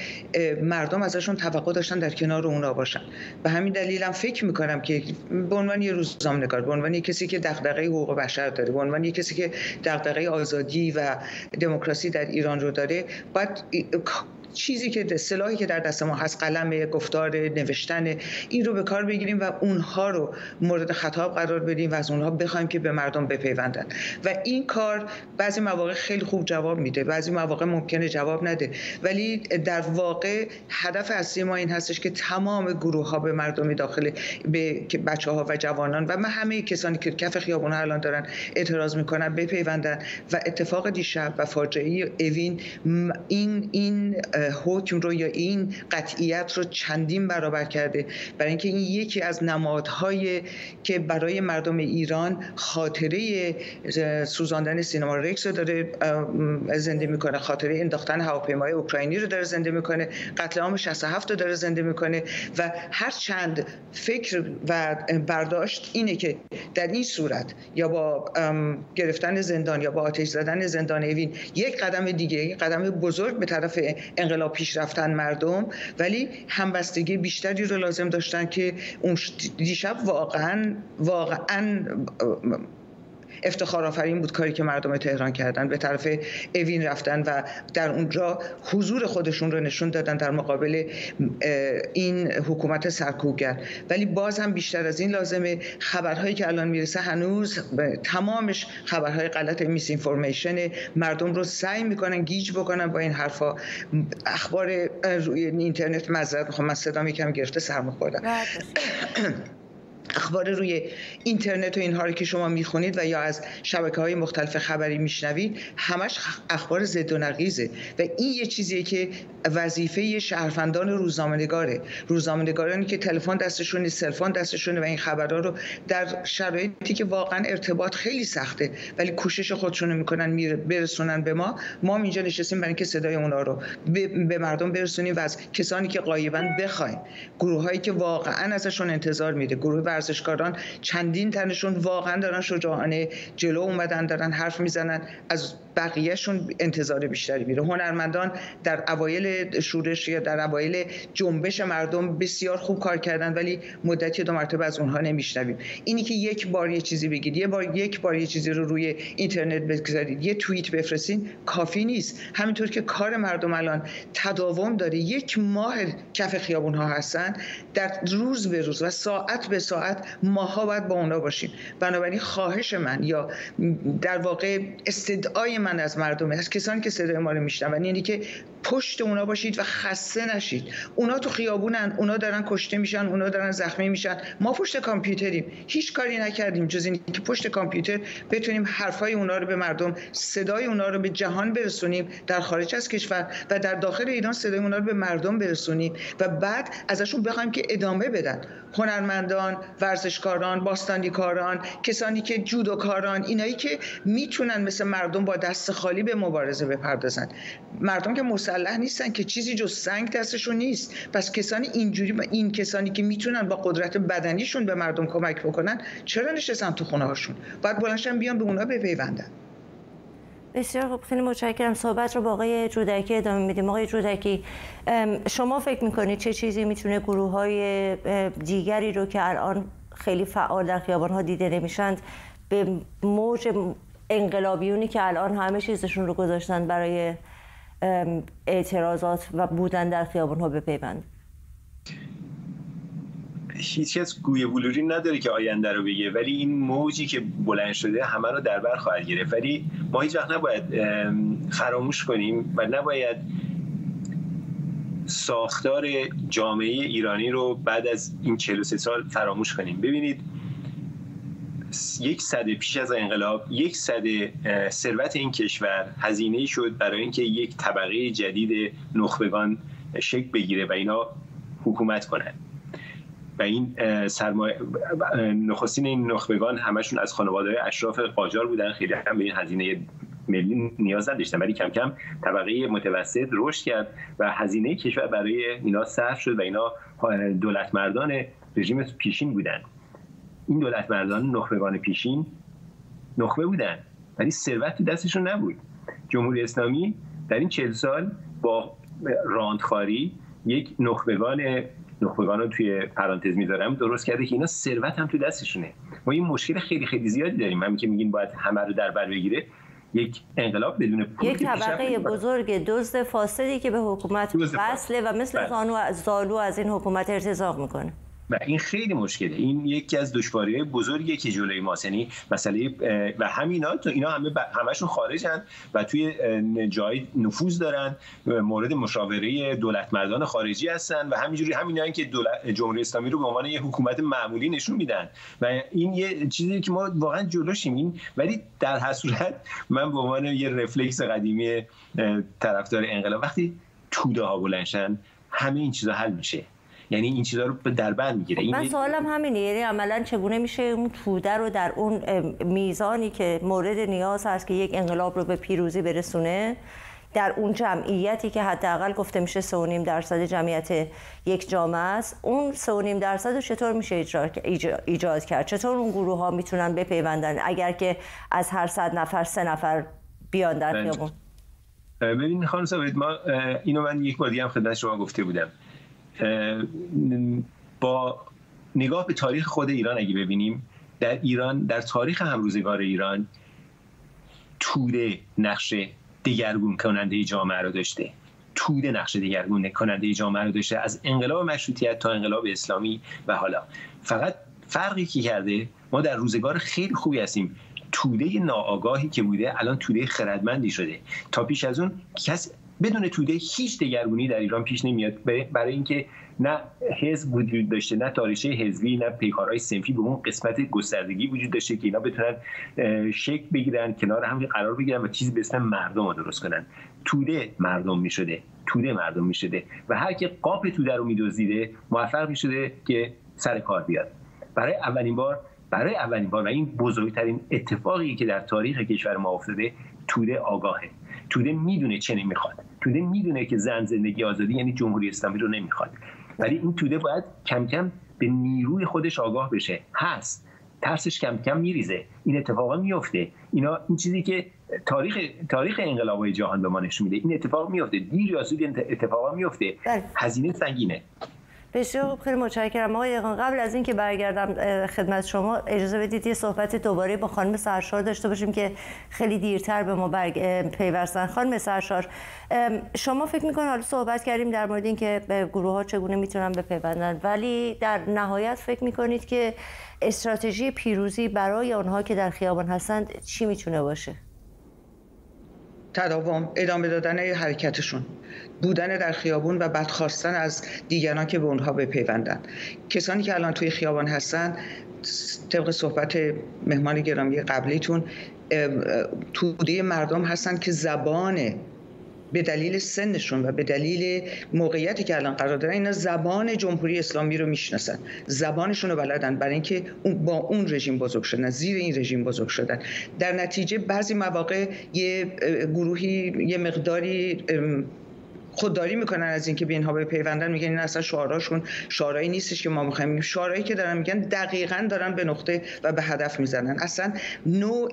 مردم ازشون توقع داشتن در کنار اونا باشن. به همین دلیل هم فکر می‌کنم که به عنوان یه روزنامه‌نگار، به عنوان یه کسی که دغدغه حقوق بشر داره، به عنوان یه کسی که دغدغه آزادی و دموکراسی در ایران رو داره، باید چیزی که سلاحی که در دست ما هست، قلم، گفتار، نوشتن، این رو به کار بگیریم و اونها رو مورد خطاب قرار بدیم و از اونها بخوایم که به مردم بپیوندن. و این کار بعضی مواقع خیلی خوب جواب میده، بعضی مواقع ممکنه جواب نده، ولی در واقع هدف اصلی ما این هستش که تمام گروه‌ها به مردم داخل، به بچه‌ها و جوانان و همه کسانی که کف خیابون الان دارن اعتراض میکنن بپیوندن. و اتفاق دیشب و فاجعه اوین این این حکم رو یا این قطعیت رو چندین برابر کرده، برای اینکه این یکی از نمادهایی که برای مردم ایران خاطره سوزاندن سینما رکس رو داره زنده میکنه، خاطره انداختن هواپیمای اوکراینی رو داره زنده میکنه، قتل عام شصت و هفت رو داره زنده میکنه. و هر چند فکر و برداشت اینه که در این صورت یا با گرفتن زندان یا با آتش زدن زندان اوین یک قدم دیگه، یک قدم بزرگ به طرف انقلاب پیش رفتن مردم، ولی همبستگی بیشتری رو لازم داشتن که اون دیشب واقعاً واقعاً افتخارآفرین بود کاری که مردم تهران کردن، به طرف اوین رفتن و در اونجا حضور خودشون رو نشون دادن در مقابل این حکومت سرکوبگر. ولی باز هم بیشتر از این لازمه. خبرهایی که الان میرسه هنوز تمامش خبرهای غلط، میس اینفورمیشن، مردم رو سعی میکنن گیج بکنن با این حرفا. اخبار روی اینترنت، معذرت میخوام من صدام یکم گرفته، سرماخوردم. اخبار روی اینترنت و اینها رو که شما میخونید و یا از شبکه‌های مختلف خبری میشنوید، همش اخبار ضد و نقیضه و این یه چیزیه که وظیفه شهروندان روزنامه‌نگاره، روزنامه‌نگارانی که تلفن دستشونه، سلفون دستشونه و این خبرها رو در شرایطی که واقعا ارتباط خیلی سخته ولی کوشش خودشونو میکنن برسونن به ما. ما اینجا نشستیم برای اینکه صدای اونها رو به مردم برسونیم و از کسانی که غایباً بخوایم، گروهایی که واقعا ازشون انتظار میره، گروه ورزشکاران چندین تنشون واقعا دارن شجاعانه جلو اومدن، دارن حرف میزنن، از بقیهشون انتظار بیشتری میره. هنرمندان در اوایل شورش یا در اوایل جنبش مردم بسیار خوب کار کردن، ولی مدتی دو مرتبه از اونها نمیشنویم. اینی که یک بار یه چیزی بگید، یک بار یک بار یه چیزی رو روی اینترنت بگذارید، یه توییت بفرستین، کافی نیست. همینطور که کار مردم الان تداوم داره، یک ماه کف خیابون ها هستن، در روز به روز و ساعت به ساعت ماها باید با اونا باشیم. بنابراین خواهش من یا در واقع استدعای من از مردم، از کسانی که صدای ما رو میشنون، یعنی که پشت اونا باشید و خسته نشید. اونا تو خیابونن، اونا دارن کشته میشن، اونا دارن زخمی میشن، ما پشت کامپیوتریم، هیچ کاری نکردیم جز اینی که پشت کامپیوتر بتونیم حرفای اونا رو به مردم، صدای اونا رو به جهان برسونیم در خارج از کشور و در داخل ایران صدای اونا رو به مردم برسونیم و بعد ازشون بخوایم که ادامه بدن. هنرمندان، ورزشکاران، باستانیکاران، کسانی که جودوکاران، اینایی که میتونن مثل مردم با دست خالی به مبارزه بپردازن. مردم که مسلح نیستن که، چیزی جز سنگ دستشون نیست. پس کسانی اینجوری، این کسانی که میتونن با قدرت بدنیشون به مردم کمک بکنن، چرا نشستن تو خونه هاشون؟ باید بلندشن بیان به اونا بپیوندن. بسیار خوب، خیلی متشکرم. صحبت رو با آقای جودکی ادامه میدیم. آقای جودکی، شما فکر میکنید چه چیزی میتونه گروه‌های دیگری رو که الان خیلی فعال در خیابان‌ها دیده نمیشند، به موج انقلابیونی که الان همه چیزشون رو گذاشتن برای اعتراضات و بودن در خیابان‌ها بپیوند؟ هیچ کس گوی بلوری نداره که آینده رو بگه، ولی این موجی که بلند شده همه رو در بر خواهد گرفت. ولی ما هیچ وقت نباید فراموش کنیم و نباید ساختار جامعه ایرانی رو بعد از این چهل و سه سال فراموش کنیم. ببینید، یک سده پیش از انقلاب یک سده ثروت این کشور هزینه شد برای اینکه یک طبقه جدید نخبگان شکل بگیره و اینا حکومت کنند و این سرمایه نخستین این نخبگان همشون از خانواده‌های اشراف قاجار بودن، خیلی هم به این هزینه ملی نیاز نداشتن، ولی کم کم طبقه متوسط رشد کرد و هزینه کشور برای اینا صرف شد و اینا دولت مردان رژیم پیشین بودن. این دولت مردان نخبگان پیشین نخبه بودن ولی ثروت تو دستشون نبود. جمهوری اسلامی در این چهل سال با راندخاری یک نخبگان نخبگان رو توی پرانتز میذارم درست کرده که اینا ثروت هم تو دستشونه. ما این مشکل خیلی خیلی زیادی داریم، همین که میگیم باید همه رو در بر بگیره، یک انقلاب بدون پول، یک طبقه بزرگ دزد فاسدی که به حکومت وصله و مثل زانو زالو از این حکومت ارتزاق میکنه و این خیلی مشکله. این یکی از دشواری‌های بزرگی که جلوی ماست، یعنی مسئله و همینا تو اینا همه همشون خارجن و توی جای نفوذ دارن، مورد مشاوره دولت مردان خارجی هستن و همینجوری همینایی که دولت جمهوری اسلامی رو به عنوان یه حکومت معمولی نشون میدن و این یه چیزی که ما واقعا جلوشیم. این ولی در هر صورت من به عنوان یه رفلکس قدیمی طرفدار انقلاب، وقتی توده ها بلندشن همه این چیزا حل میشه، یعنی این چیزا رو در بند میگیره. من سوالم همینه، یعنی عملا چگونه میشه اون توده رو در اون میزانی که مورد نیاز هست که یک انقلاب رو به پیروزی برسونه، در اون جمعیتی که حداقل گفته میشه سه و نیم درصد جمعیت یک جامعه است، اون سه و نیم درصد رو چطور میشه ایجاد کرد؟ چطور اون گروه ها میتونن بپیوندن اگر که از هر صد نفر سه نفر بیان در خیابون؟ ببین خانم ثابت، ما اینو من یک بار دیگه هم خدمت شما گفته بودم، با نگاه به تاریخ خود ایران اگه ببینیم، در ایران در تاریخ همروزگار ایران توده نقش دگرگون کننده جامعه را داشته، توده نقش دگرگون کننده جامعه را داشته از انقلاب مشروطیت تا انقلاب اسلامی و حالا. فقط فرقی که کرده، ما در روزگار خیلی خوبی هستیم، توده ناآگاهی که بوده الان توده خردمندی شده. تا پیش از اون کس بدون توده هیچ دگرگونی در ایران پیش نمیاد، برای اینکه نه حزب وجود داشته، نه تاریخچه حزبی، نه پیکارهای صنفی به اون قسمت گستردگی وجود داشته که اینا بتونن شکل بگیرن، کنار هم قرار بگیرن و چیزی به اسم مردم رو درست کنن. توده مردم میشده، توده مردم میشده و هر که قاپ توده رو میدزدیده موفق میشده که سر کار بیاد. برای اولین بار برای اولین بار و این بزرگترین اتفاقی که در تاریخ کشور ما افتاده، توده آگاهه، توده میدونه چه نمیخواد، توده میدونه که زن زندگی آزادی یعنی جمهوری اسلامی رو نمیخواد، ولی این توده باید کم کم به نیروی خودش آگاه بشه. هست ترسش کم کم میریزه، این اتفاقا میفته. اینا این چیزی که تاریخ تاریخ انقلاب‌های جهان به ما نشون میده، این اتفاق میفته، دیر یا زود این اتفاقا میفته. هزینه سنگینه. بسیار خیلی متشکرم آقای دهقان. قبل از اینکه برگردم خدمت شما، اجازه بدید یه صحبت دوباره با خانم سرشار داشته باشیم که خیلی دیرتر به ما برگ... پیوستن. خانم سرشار، شما فکر می‌کنید، حالا صحبت کردیم در مورد اینکه گروه‌ها چگونه میتونن بپیوندن، ولی در نهایت فکر می‌کنید که استراتژی پیروزی برای آنها که در خیابان هستند چی میتونه باشه؟ تداوم، ادامه دادن حرکتشون، بودن در خیابون و بدخواستن از دیگران که به اونها بپیوندن. کسانی که الان توی خیابان هستن، طبق صحبت مهمان گرامی قبلیتون، توده مردم هستن که زبانه به دلیل سنشون و به دلیل موقعیتی که الان قرار دارن، اینا زبان جمهوری اسلامی رو میشناسن، زبانشون رو بلدن، برای اینکه با اون رژیم بزرگ شدن، زیر این رژیم بزرگ شدن. در نتیجه بعضی مواقع یه گروهی یه مقداری خودداری میکنن از اینکه به اینها بپیوندن، میگن این اصلا شعاراشون شعارایی نیستش که ما میخوایم. شعارایی که دارن میگن دقیقاً دارن به نقطه و به هدف میزنن. اصلا نوع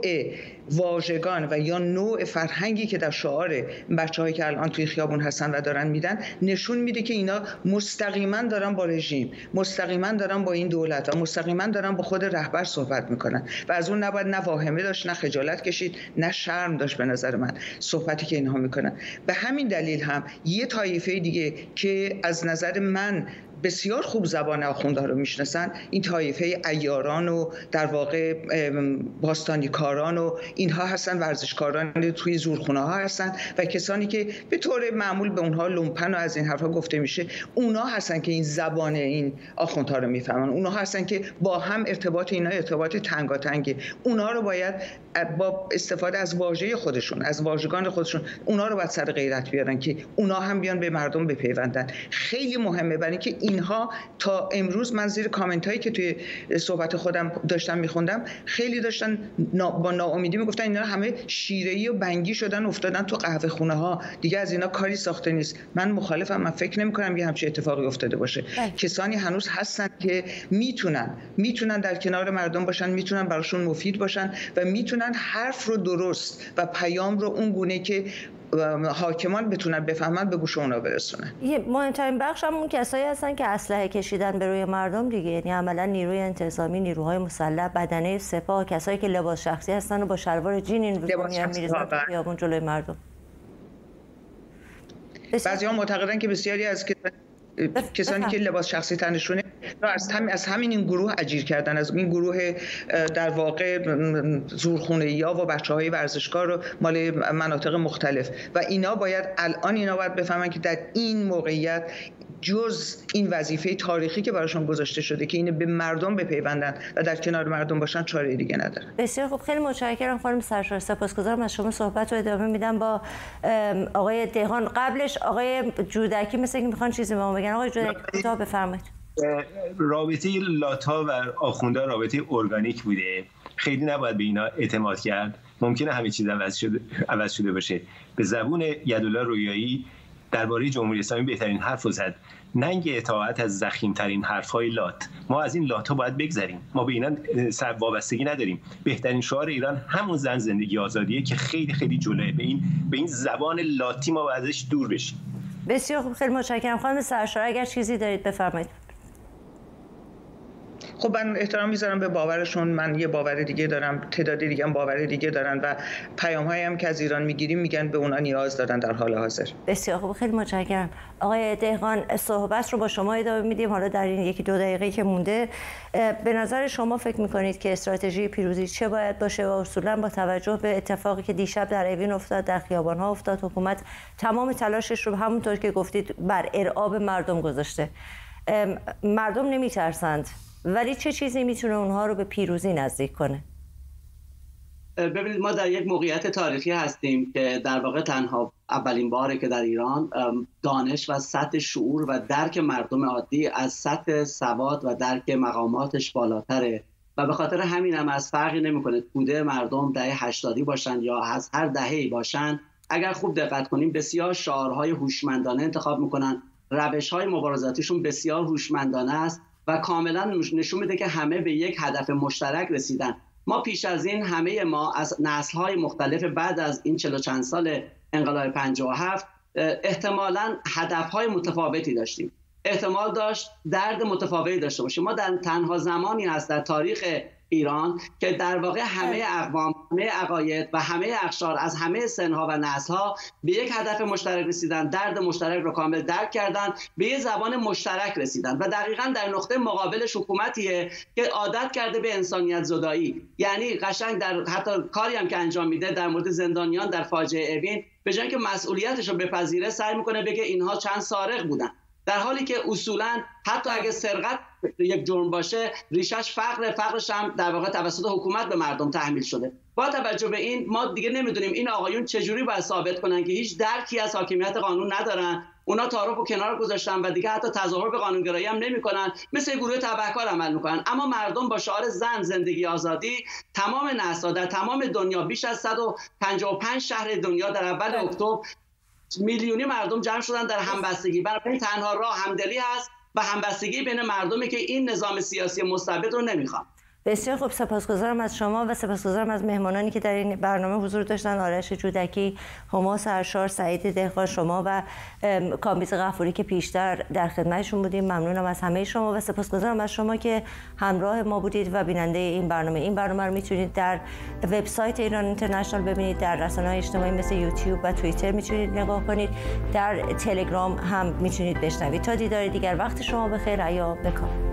واژگان و یا نوع فرهنگی که در شعار بچه‌هایی که الان توی خیابون هستن و دارن میدن نشون میده که اینا مستقیما دارن با رژیم، مستقیما دارن با این دولت و مستقیما دارن با خود رهبر صحبت میکنن و از اون نباید نه واهمه داشت، نه خجالت کشید، نه شرم داشت. به نظر من صحبتی که اینها میکنن، به همین دلیل هم یه طایفه دیگه که از نظر من بسیار خوب زبان آخوندها رو میشناسن، این طایفه عیاران و در واقع باستانیکاران و اینها هستن، ورزشکاران توی زورخونه ها هستن و کسانی که به طور معمول به اونها لومپن و از این حرفا گفته میشه، اونها هستن که این زبان این آخوندها رو میفهمن، اونها هستن که با هم ارتباط اینا ارتباط تنگاتنگه، اونها رو باید با استفاده از واژه خودشون، از واژگان خودشون، اونها رو باید سر غیرت بیارن که اونها هم بیان به مردم بپیوندن. خیلی مهمه، برای اینکه اینها تا امروز من زیر کامنت هایی که توی صحبت خودم داشتم میخوندم خیلی داشتن با ناامیدی میگفتن اینا همه شیره‌ای و بنگی شدن، افتادن تو قهوه خونه ها، دیگه از اینا کاری ساخته نیست. من مخالفم، من فکر نمی کنم یه همچین اتفاقی افتاده باشه. اه. کسانی هنوز هستن که میتونن میتونن در کنار مردم باشن، میتونن براشون مفید باشن و میتونن حرف رو درست و پیام رو اون گونه که حاکمان بتونن بفهمن به گوش اونا برسونه. یه مهمترین بخش هم اون کسایی هستن که اسلحه کشیدن به روی مردم دیگه، یعنی عملا نیروی انتظامی، نیروهای مسلح، بدنه سپاه، کسایی که لباس شخصی هستن و با شلوار جین این میریزن تو خیابون جلوی مردم. بعضی‌ها معتقدن که بسیاری از کسانی که لباس شخصی تنشونه را از هم از همین این گروه اجیر کردن، از این گروه در واقع زورخونه‌ای‌ها و بچه‌های ورزشکار رو مال مناطق مختلف و اینا باید الان اینا باید بفهمن که در این موقعیت جز این وظیفه تاریخی که براشون گذاشته شده که اینه به مردم بپیوندن و در کنار مردم باشن چاره دیگه نداره. بسیار خوب، خیلی متشکرم خانم سرشار، سپاسگزارم از شما. صحبت رو ادامه میدم با آقای دهقان. قبلش آقای جودکی مثل اینکه میخوان چیزی به ما بگن. آقای جودکی کوتاه بفرمایید. رابطه لاتا و آخونده رابطه ارگانیک بوده، خیلی نباید به اینا اعتماد کرد، ممکنه همه چیز عوض شده, عوض شده باشه. به زبون یدالله رویایی درباره جمهوری اسلامی بهترین حرف رو زد، ننگ اطاعت از زخیمترین حرفهای لات. ما از این لاتا باید بگذریم، ما به اینا وابستگی نداریم. بهترین شعار ایران همون زن زندگی آزادیه که خیلی خیلی جلوه. به این به این زبان لاتی ما باید ازش دور بشیم. بسیار خوب، خیلی متشکرم خانم سرشار. اگر چیزی دارید بفرمایید. خب من احترام میذارم به باورشون، من یه باور دیگه دارم، تعداد دیگه هم باور دیگه دارن و پیام‌هایی هم که از ایران میگیریم میگن به اونا نیاز دارن در حال حاضر. بسیار خوب، خیلی متشکرم. آقای دهقان، صحبت رو با شما ادامه میدیم حالا در این یکی دو دقیقه که مونده. به نظر شما فکر میکنید که استراتژی پیروزی چه باید باشه و اصولا با توجه به اتفاقی که دیشب در اوین افتاد، در خیابان‌ها افتاد، حکومت تمام تلاشش رو همونطور که گفتید بر ارعاب مردم گذاشته. مردم نمیترسند، ولی چه چیزی میتونه اونها رو به پیروزی نزدیک کنه؟ ببینید، ما در یک موقعیت تاریخی هستیم که در واقع تنها اولین باره که در ایران دانش و سطح شعور و درک مردم عادی از سطح سواد و درک مقاماتش بالاتره و به خاطر همین هم از فرقی نمیکنه توده مردم دهه هشتادی باشن یا از هر دهه‌ای باشن. اگر خوب دقت کنیم بسیار شعارهای هوشمندانه انتخاب میکنن، روشهای مبارزاتیشون بسیار هوشمندانه است و کاملا نشون میده که همه به یک هدف مشترک رسیدن. ما پیش از این همه ما از نسل‌های مختلف بعد از این چهل و چند سال انقلاب پنجاه و هفت احتمالاً هدف‌های متفاوتی داشتیم، احتمال داشت درد متفاوتی داشته باشیم. ما در تنها زمانی هست در تاریخ ایران که در واقع همه اقوام، همه عقاید و همه اقشار از همه سنها و نسلها به یک هدف مشترک رسیدن، درد مشترک رو کامل درک کردن، به یک زبان مشترک رسیدن و دقیقاً در نقطه مقابلش حکومتیه که عادت کرده به انسانیت زدایی. یعنی قشنگ در حتی کاری هم که انجام میده در مورد زندانیان در فاجعه اوین، به جای اینکه مسئولیتش رو بپذیره سعی میکنه بگه اینها چند سارق بودن، در حالی که اصولاً حتی اگه سرقت یک جرم باشه ریشش فقر، فقرش هم در واقع توسط حکومت به مردم تحمیل شده. با توجه به این ما دیگه نمیدونیم این آقایون چجوری باید ثابت کنن که هیچ درکی از حاکمیت قانون ندارن، اونا تعارف رو کنار گذاشتن و دیگه حتی تظاهر به قانونگرایی هم نمیکنن، مثل گروه تبهکار عمل میکنن. اما مردم با شعار زن زندگی آزادی، تمام نسل‌ها در تمام دنیا، بیش از صد و پنجاه و پنج شهر دنیا در اول اکتبر میلیونی مردم جمع شدن در همبستگی. برای تنها راه همدلی هست و همبستگی بین مردمی که این نظام سیاسی مستبد رو نمیخوان. بسیار خوب، سپاسگزارم از شما و سپاسگزارم از مهمانانی که در این برنامه حضور داشتن، آرش جودکی، هما سرشار، سعید دهقان، شما و کامبیز غفوری که پیشتر در خدمتشون بودیم. ممنونم از همه شما و سپاسگزارم از شما که همراه ما بودید و بیننده این برنامه. این برنامه رو میتونید در وبسایت ایران اینترنشنال ببینید، در رسانه‌های اجتماعی مثل یوتیوب و توییتر میتونید نگاه کنید، در تلگرام هم میتونید بشنوید. تا دیدار دیگر، وقت شما بخیر، عیا بکام.